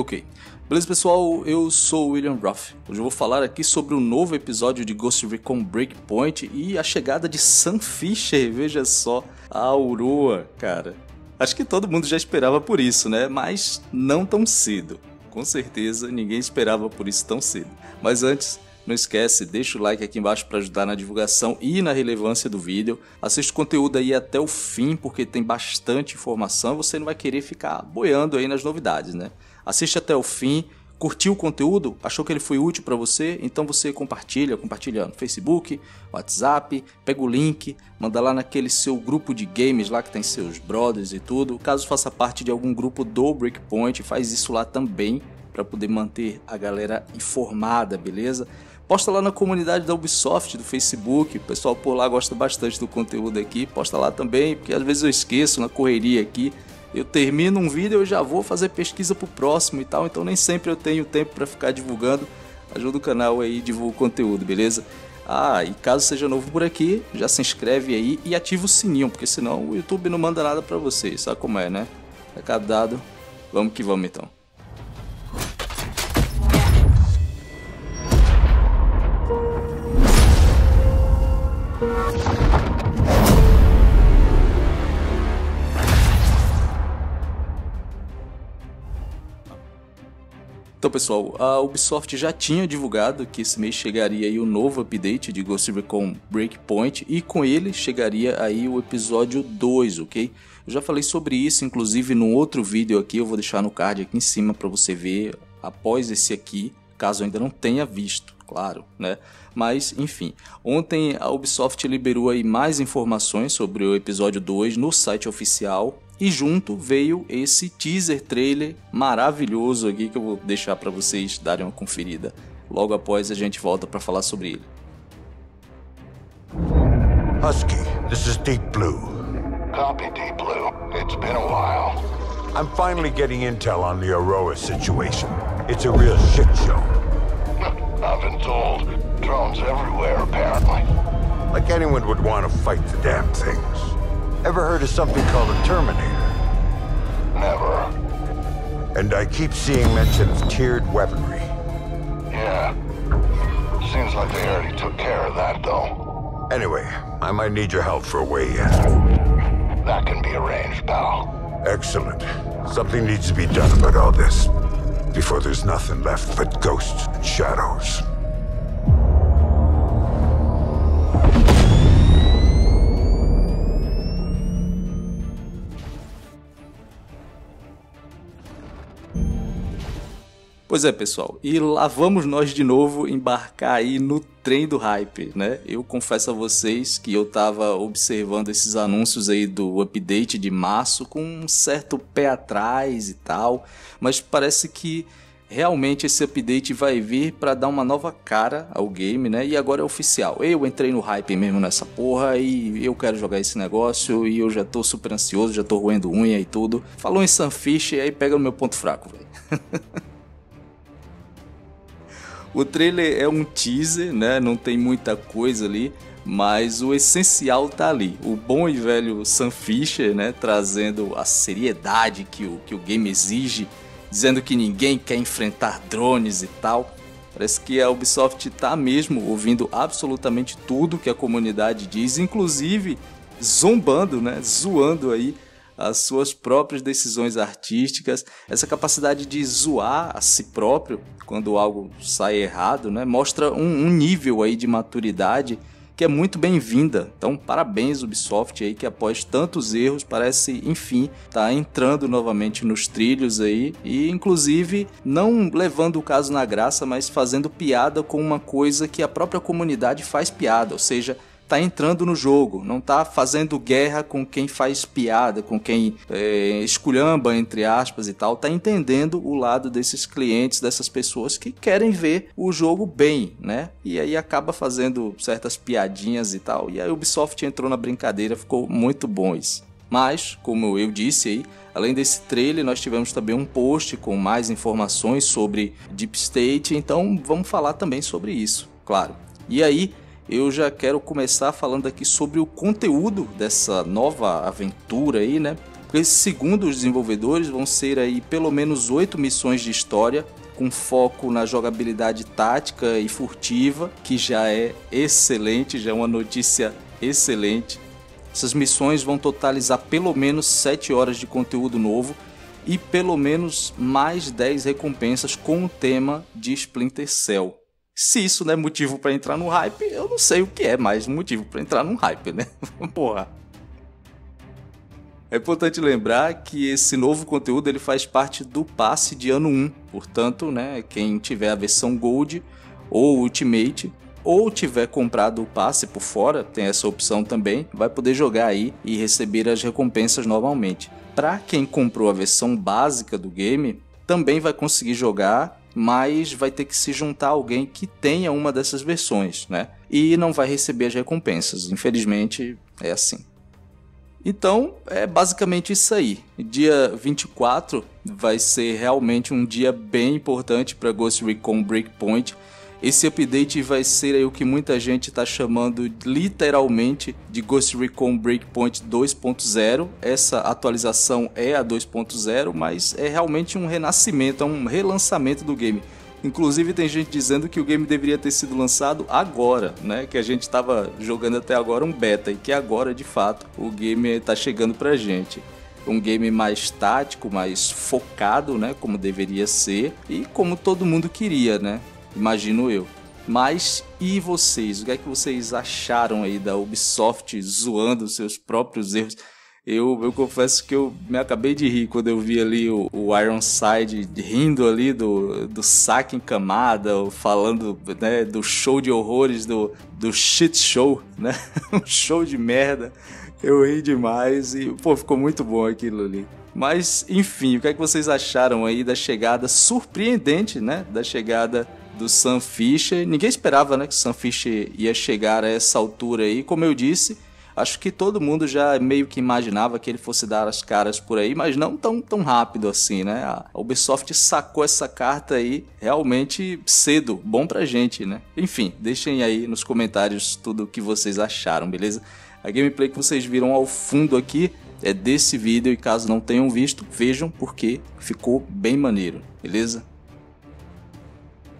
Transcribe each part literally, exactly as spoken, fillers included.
Ok, beleza pessoal, eu sou o William Ruff. Hoje eu vou falar aqui sobre um novo episódio de Ghost Recon Breakpoint e a chegada de Sam Fisher, veja só, a Aurora, cara. Acho que todo mundo já esperava por isso, né? Mas não tão cedo. Com certeza ninguém esperava por isso tão cedo. Mas antes, não esquece, deixa o like aqui embaixo para ajudar na divulgação e na relevância do vídeo. Assista o conteúdo aí até o fim, porque tem bastante informação, você não vai querer ficar boiando aí nas novidades, né? Assiste até o fim, curtiu o conteúdo, achou que ele foi útil para você, então você compartilha, compartilha no Facebook, WhatsApp, pega o link, manda lá naquele seu grupo de games lá que tem seus brothers e tudo, caso faça parte de algum grupo do Breakpoint, faz isso lá também para poder manter a galera informada, beleza? Posta lá na comunidade da Ubisoft, do Facebook, o pessoal por lá gosta bastante do conteúdo aqui, posta lá também, porque às vezes eu esqueço na correria aqui. Eu termino um vídeo e já vou fazer pesquisa pro próximo e tal, então nem sempre eu tenho tempo para ficar divulgando. Ajuda o canal aí, divulga o conteúdo, beleza? Ah, e caso seja novo por aqui, já se inscreve aí e ativa o sininho, porque senão o YouTube não manda nada para vocês, sabe como é, né? Recado dado, vamos que vamos então. Então pessoal, a Ubisoft já tinha divulgado que esse mês chegaria aí o novo update de Ghost Recon Breakpoint e com ele chegaria aí o episódio dois, ok? Eu já falei sobre isso inclusive num outro vídeo aqui, eu vou deixar no card aqui em cima para você ver após esse aqui, caso ainda não tenha visto, claro, né? Mas enfim, ontem a Ubisoft liberou aí mais informações sobre o episódio dois no site oficial. E junto veio esse teaser trailer maravilhoso aqui que eu vou deixar para vocês darem uma conferida. Logo após a gente volta para falar sobre ele. Husky, this is Deep Blue. Copy, Deep Blue. It's been a while. I'm finally getting intel on the Aroa situation. It's a real shit show. I've been told. Drones everywhere apparently. Like anyone would want to fight the damn things. Ever heard of something called a Terminator? Never. And I keep seeing mention of tiered weaponry. Yeah. Seems like they already took care of that, though. Anyway, I might need your help for a way in. That can be arranged, pal. Excellent. Something needs to be done about all this. Before there's nothing left but ghosts and shadows. Pois é pessoal, e lá vamos nós de novo embarcar aí no trem do hype, né? Eu confesso a vocês que eu tava observando esses anúncios aí do update de março com um certo pé atrás e tal, mas parece que realmente esse update vai vir para dar uma nova cara ao game, né? E agora é oficial. Eu entrei no hype mesmo nessa porra e eu quero jogar esse negócio e eu já tô super ansioso, já tô roendo unha e tudo. Falou em Sam Fisher e aí pega no meu ponto fraco, velho. O trailer é um teaser, né? Não tem muita coisa ali, mas o essencial tá ali. O bom e velho Sam Fisher, né? Trazendo a seriedade que o, que o game exige, dizendo que ninguém quer enfrentar drones e tal. Parece que a Ubisoft tá mesmo ouvindo absolutamente tudo que a comunidade diz, inclusive zombando, né? Zoando aí as suas próprias decisões artísticas, essa capacidade de zoar a si próprio quando algo sai errado, né? Mostra um, um nível aí de maturidade que é muito bem-vinda. Então parabéns Ubisoft aí, que após tantos erros parece enfim tá entrando novamente nos trilhos aí e inclusive não levando o caso na graça, mas fazendo piada com uma coisa que a própria comunidade faz piada, ou seja, tá entrando no jogo, não tá fazendo guerra com quem faz piada, com quem é, esculhamba, entre aspas e tal, tá entendendo o lado desses clientes, dessas pessoas que querem ver o jogo bem, né? E aí acaba fazendo certas piadinhas e tal, e a Ubisoft entrou na brincadeira, ficou muito bom isso. Mas, como eu disse aí, além desse trailer, nós tivemos também um post com mais informações sobre Deep State, então vamos falar também sobre isso, claro. E aí, eu já quero começar falando aqui sobre o conteúdo dessa nova aventura aí, né? Porque, segundo os desenvolvedores, vão ser aí pelo menos oito missões de história, com foco na jogabilidade tática e furtiva, que já é excelente, já é uma notícia excelente. Essas missões vão totalizar pelo menos sete horas de conteúdo novo e pelo menos mais dez recompensas com o tema de Splinter Cell. Se isso não é motivo para entrar no hype, eu não sei o que é mais motivo para entrar num hype, né? Porra! É importante lembrar que esse novo conteúdo ele faz parte do passe de ano um, portanto, né, quem tiver a versão Gold ou Ultimate, ou tiver comprado o passe por fora, tem essa opção também, vai poder jogar aí e receber as recompensas normalmente. Para quem comprou a versão básica do game, também vai conseguir jogar, mas vai ter que se juntar a alguém que tenha uma dessas versões, né? E não vai receber as recompensas, infelizmente é assim. Então, é basicamente isso aí. Dia vinte e quatro vai ser realmente um dia bem importante para Ghost Recon Breakpoint. Esse update vai ser aí o que muita gente está chamando literalmente de Ghost Recon Breakpoint dois ponto zero. Essa atualização é a dois ponto zero, mas é realmente um renascimento, é um relançamento do game. Inclusive tem gente dizendo que o game deveria ter sido lançado agora, né? Que a gente estava jogando até agora um beta e que agora de fato o game está chegando pra gente. Um game mais tático, mais focado, né? Como deveria ser e como todo mundo queria, né? Imagino eu. Mas e vocês? O que é que vocês acharam aí da Ubisoft zoando seus próprios erros? Eu, eu confesso que eu me acabei de rir quando eu vi ali o, o Ironside rindo ali do, do saque em camada, falando, né, do show de horrores, do, do shit show, né? Um show de merda. Eu ri demais e, pô, ficou muito bom aquilo ali. Mas, enfim, o que é que vocês acharam aí da chegada surpreendente, né? Da chegada do Sam Fisher. Ninguém esperava, né, que o Sam Fisher ia chegar a essa altura aí, como eu disse. Acho que todo mundo já meio que imaginava que ele fosse dar as caras por aí, mas não tão, tão rápido assim, né? A Ubisoft sacou essa carta aí realmente cedo, bom pra gente, né? Enfim, deixem aí nos comentários tudo o que vocês acharam, beleza? A gameplay que vocês viram ao fundo aqui é desse vídeo e caso não tenham visto, vejam porque ficou bem maneiro, beleza?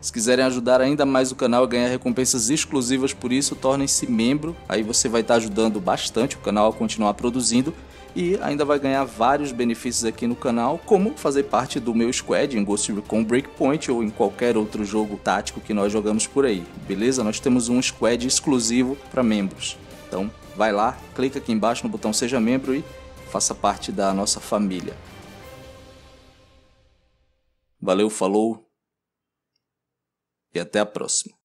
Se quiserem ajudar ainda mais o canal a ganhar recompensas exclusivas por isso, tornem-se membro. Aí você vai estar ajudando bastante o canal a continuar produzindo e ainda vai ganhar vários benefícios aqui no canal, como fazer parte do meu squad em Ghost Recon Breakpoint ou em qualquer outro jogo tático que nós jogamos por aí, beleza? Nós temos um squad exclusivo para membros. Então vai lá, clica aqui embaixo no botão Seja Membro e faça parte da nossa família. Valeu, falou! E até a próxima.